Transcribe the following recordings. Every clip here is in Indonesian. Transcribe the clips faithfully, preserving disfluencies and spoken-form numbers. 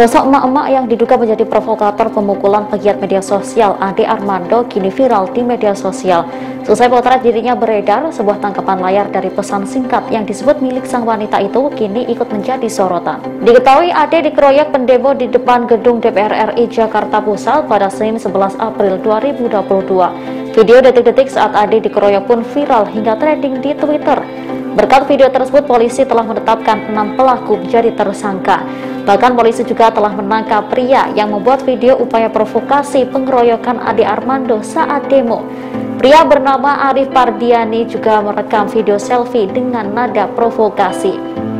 Sosok emak-emak yang diduga menjadi provokator pemukulan pegiat media sosial Ade Armando kini viral di media sosial. Selesai potret dirinya beredar, sebuah tangkapan layar dari pesan singkat yang disebut milik sang wanita itu kini ikut menjadi sorotan. Diketahui Ade dikeroyok pendemo di depan gedung D P R R I Jakarta Pusat pada Senin sebelas April dua ribu dua puluh dua. Video detik-detik saat Ade dikeroyok pun viral hingga trending di Twitter. Berkat video tersebut, polisi telah menetapkan enam pelaku menjadi tersangka. Bahkan polisi juga telah menangkap pria yang membuat video upaya provokasi pengeroyokan Ade Armando saat demo. Pria bernama Arief Pardiani juga merekam video selfie dengan nada provokasi.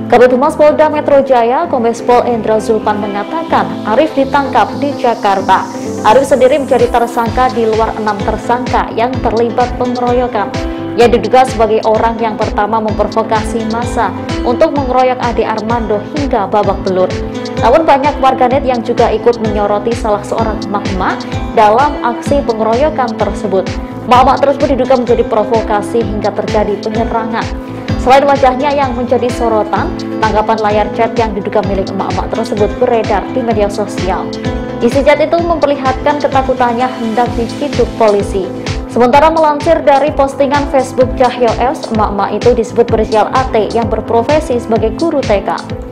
Kabit Humas Polda Metro Jaya, Kombes Pol Endra Zulpan mengatakan Arief ditangkap di Jakarta. Arief sendiri menjadi tersangka di luar enam tersangka yang terlibat pengeroyokan. Ia diduga sebagai orang yang pertama memprovokasi massa untuk mengeroyok Ade Armando hingga babak belur. Namun banyak warganet yang juga ikut menyoroti salah seorang emak-emak dalam aksi pengeroyokan tersebut. Emak-emak tersebut diduga menjadi provokasi hingga terjadi penyerangan. Selain wajahnya yang menjadi sorotan, tanggapan layar chat yang diduga milik emak-emak tersebut beredar di media sosial. Isi chat itu memperlihatkan ketakutannya hendak diciduk polisi. Sementara melansir dari postingan Facebook Cahyo S, emak-emak itu disebut berinisial A T yang berprofesi sebagai guru T K.